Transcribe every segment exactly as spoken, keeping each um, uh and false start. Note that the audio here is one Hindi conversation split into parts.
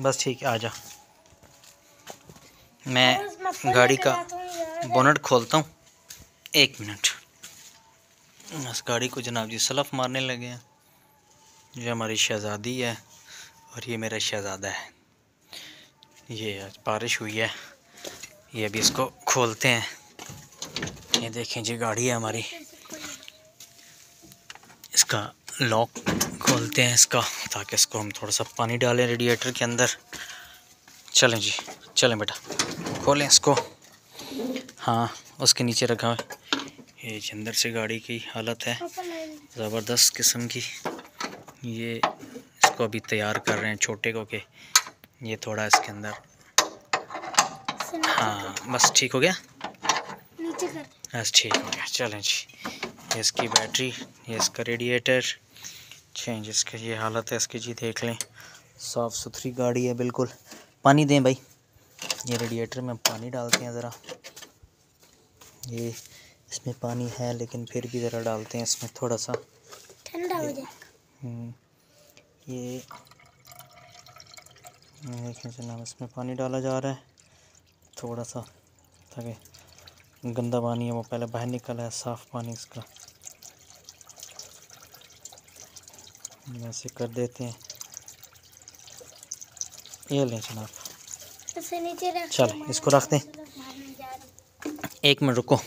बस ठीक है आ जा। मैं गाड़ी का बोनट खोलता हूँ, एक मिनट। इस गाड़ी को जनाब जी सलफ मारने लगे हैं। ये हमारी शहज़ादी है और ये मेरा शहज़ादा है। ये आज बारिश हुई है, ये अभी इसको खोलते हैं। ये देखें जी गाड़ी है हमारी, इसका लॉक खोलते हैं इसका, ताकि इसको हम थोड़ा सा पानी डालें रेडिएटर के अंदर। चलें जी चलें बेटा, खोलें इसको। हाँ उसके नीचे रखा है। ये अंदर से गाड़ी की हालत है ज़बरदस्त किस्म की। ये इसको अभी तैयार कर रहे हैं छोटे को, के ये थोड़ा इसके अंदर। हाँ बस ठीक हो गया, बस ठीक हो गया। चलें जी, ये इसकी बैटरी, ये इसका रेडिएटर चेंज, इसकी ये हालत है इसकी जी देख लें। साफ़ सुथरी गाड़ी है बिल्कुल। पानी दें भाई, ये रेडिएटर में पानी डालते हैं ज़रा। ये इसमें पानी है लेकिन फिर भी ज़रा डालते हैं इसमें, थोड़ा सा ठंडा हो जाएगा। ये देखें जनाब इसमें पानी डाला जा रहा है थोड़ा सा, ताकि गंदा पानी है वो पहले बाहर निकला है, साफ़ पानी इसका। ऐसे कर देते हैं। ये लें जनाब, चलो इसको रख दें। एक मिनट रुको,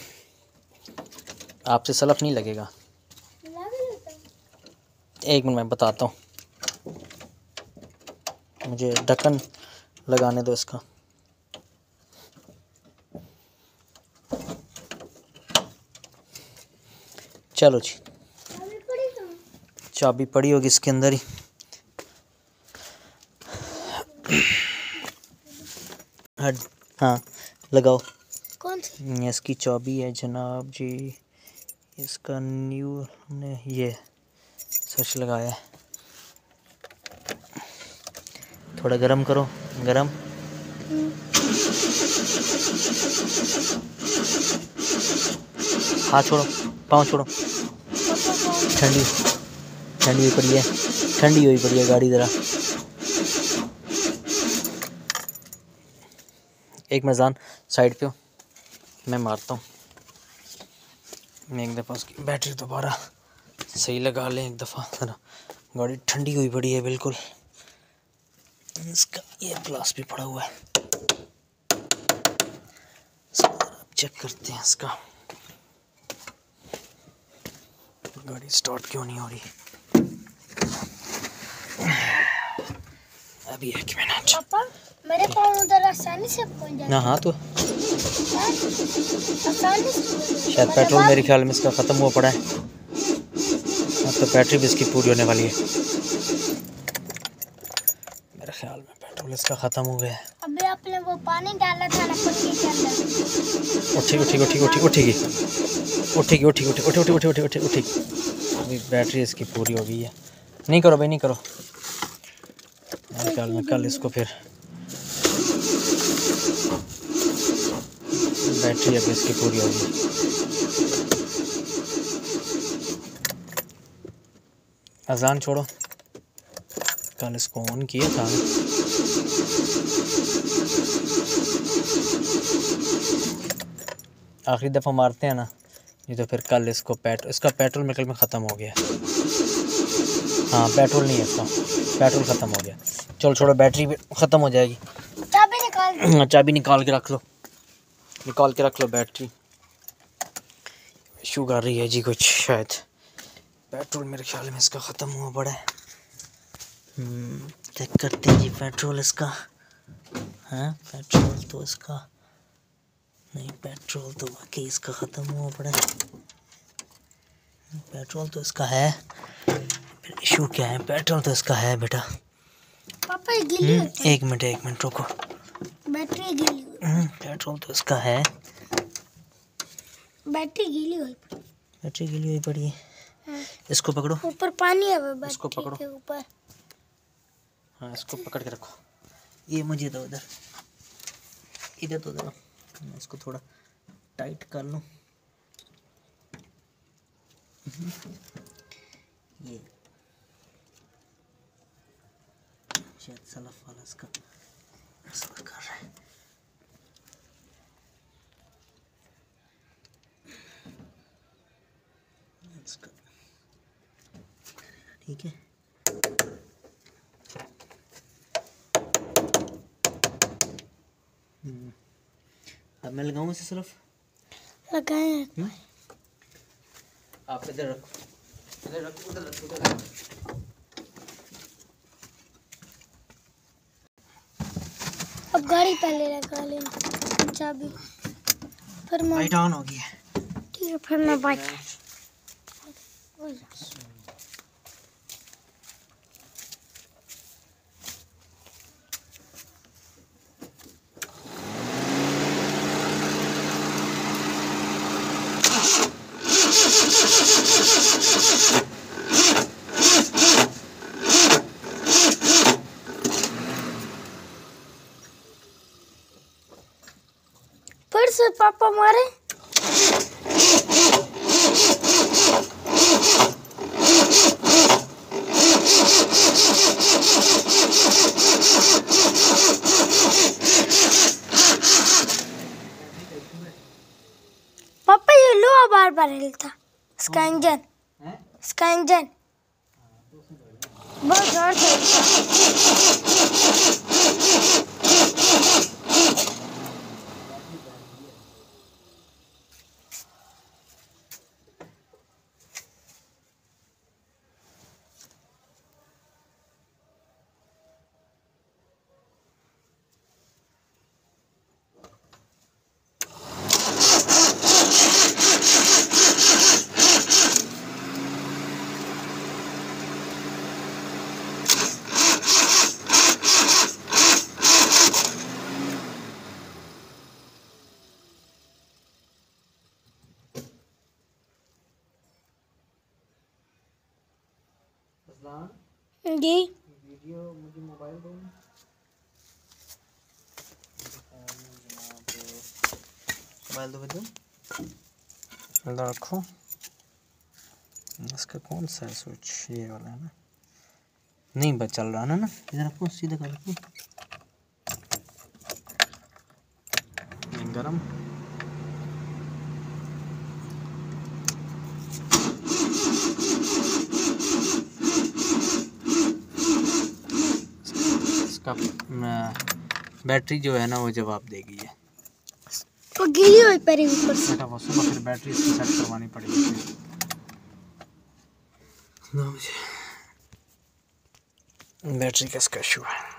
आपसे सलफ नहीं लगेगा, एक मिनट मैं बताता हूँ। मुझे ढक्कन लगाने दो इसका। चलो जी, चाबी पड़ी होगी इसके अंदर ही। हाँ लगाओ। कौन सी? इसकी चाबी है जनाब जी, इसका न्यू हमने ये स्विच लगाया है। थोड़ा गरम करो, गरम। हाथ छोड़ो, पाँव छोड़ो। ठंडी ठंडी हुई पड़ी है, ठंडी हुई पड़ी है गाड़ी ज़रा। एक मजान साइड पे हो, मैं मारता हूँ। मैं एक दफ़ा उसकी बैटरी दोबारा सही लगा लें एक दफ़ा ज़रा। गाड़ी ठंडी हुई पड़ी है बिल्कुल। इसका ये ग्लास भी पड़ा हुआ है, चेक करते हैं इसका। गाड़ी स्टार्ट क्यों नहीं हो रही? अभी एक मिनट। पापा मेरे पाँव उधर आसानी से पहुंच जाएंगे ना? हाँ तो आसानी से। शायद पेट्रोल मेरे ख्याल में इसका ख़त्म हुआ पड़ा है, अब तो बैटरी भी इसकी पूरी होने वाली है। मेरे ख्याल में पेट्रोल इसका ख़त्म हो गया है। अभी आपने वो पानी डाला था ना कुर्सी के अंदर। उठेगी उठेगी उठेगी उठेगी उठेगी उठेगी उठेगी उठे उठे उठे उठे उठे उठे उठेगी। अभी बैटरी इसकी पूरी हो गई है। नहीं करो भाई नहीं करो, मेरे ख्याल में कल इसको फिर बैटरी अभी इसकी पूरी हो गई। अजान छोड़ो, कल इसको ऑन किया था। आखिरी दफ़ा मारते हैं ना, नहीं तो फिर कल इसको पेट इसका पेट्रोल मेरे में ख़त्म हो गया। हाँ पेट्रोल नहीं है इसका, पेट्रोल ख़त्म हो गया। चलो छोड़ो, बैटरी भी ख़त्म हो जाएगी। चाबी निकाल, चाबी निकाल के रख लो, निकाल के रख लो। बैटरी इशू कर रही है जी कुछ, शायद पेट्रोल मेरे ख्याल में इसका ख़त्म हुआ पड़ा है। चेक करते हैं जी पेट्रोल इसका। हाँ पेट्रोल तो इसका नहीं, पेट्रोल तो वाकई इसका ख़त्म हुआ पड़ा है। पेट्रोल तो इसका है, इशू क्या है? पेट्रोल तो इसका है बेटा। पापा ये गीली होती है। एक मिनट एक मिनट रुको, बैटरी गीली है। पेट्रोल तो इसका है, बैटरी गीली हुई, बैटरी गीली हुई पड़ी है। इसको पकड़ो, ऊपर पानी है बैटरी, इसको पकड़ो के ऊपर। हाँ इसको पकड़ के रखो। ये मुझे दो, इधर इधर तो दो। मैं इसको थोड़ा टाइट कर लूँ। ये शायद सलफ वाला इसका असर कर रहा है। ठीक है, अब मैं लगाऊंगा इसे सलफ। लगाएं आप इधर रखो, इधर रखो, इधर रखो, इधर रखो। अब गाड़ी पहले लगा लेना चाबी, फिर मैं लाइट ऑन हो गई है। ठीक है, फिर मैं बाइक से पापा मारे। पापा ये लो बार बार हिलता इसका इंजन, इसका इंजन बहुत जोर से हिलता। जी वीडियो मुझे मोबाइल दो। मोबाइल दो बच्चों, रखो। इसका कौन सा स्विच, ये वाला है ना? नहीं बस चल रहा है ना। इधर आपको सीधा कर रखो, गरम बैटरी जो है ना वो जवाब देगी। ये तो गिरी हुई पर ऊपर से वो सुबह फिर बैटरी इसकी सेट करवानी पड़ेगी। बैटरी का इसका इशू है।